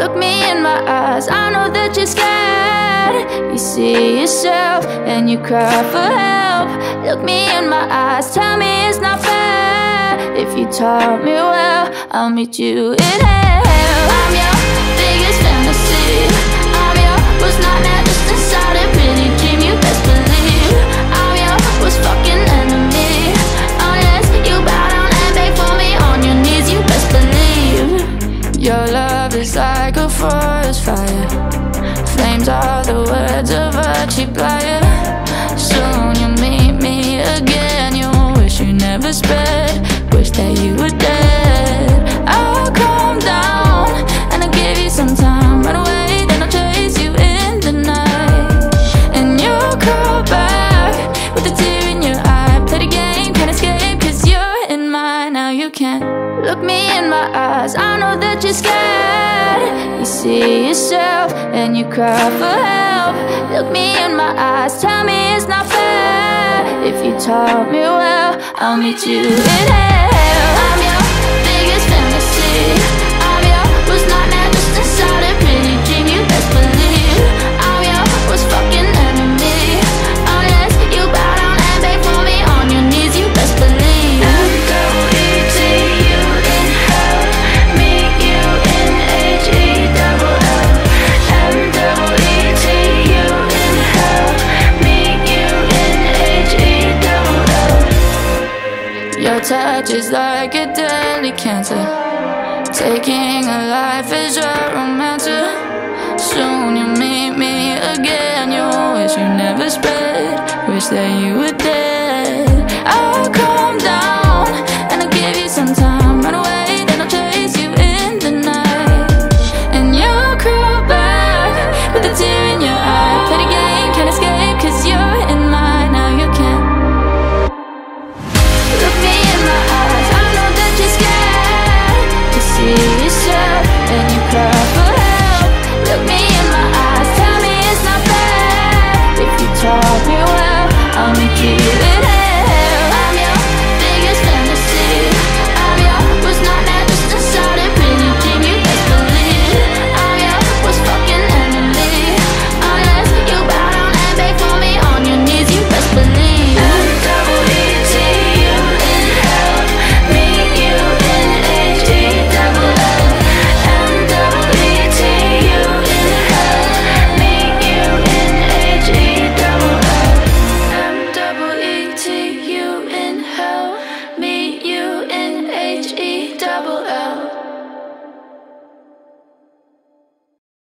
Look me in my eyes, I know that you're scared. You see yourself and you cry for help. Look me in my eyes, tell me it's not fair. If you taught me well, I'll meet you in hell. I'm your biggest fantasy. I'm your worst nightmare, just inside a pretty dream, you best believe. I'm your worst fucking enemy. Unless you bow down and beg for me on your knees, you best believe. Your love is like a forest fire, flames all the words of a cheap liar. Soon you'll meet me again, you'll wish you never spread, wish that you were dead. I'll calm down and I'll give you some time. Run away, then I'll chase you in the night, and you'll call back with a tear in your eye. Play the game, can't escape, cause you're in mine. Now you can't look me in my eyes, I know that you're scared. You see yourself and you cry for help. Look me in my eyes, tell me it's not fair. If you taught me well, I'll meet you in hell. I'm your biggest fantasy. I'm your worst nightmare, just inside a pretty dream, you best believe. I'm your worst fucking enemy. Unless you bow down and beg for me on your knees, you best believe. I'm going to you in hell. Meet you in H-E-double-L. M-double-E-T-U in hell. Meet you in H-E-double-L. Your touch is like a deadly cancer, taking a life as a romancer. Soon you'll meet me again, you'll wish you never spread, wish that you were dead. I'll calm down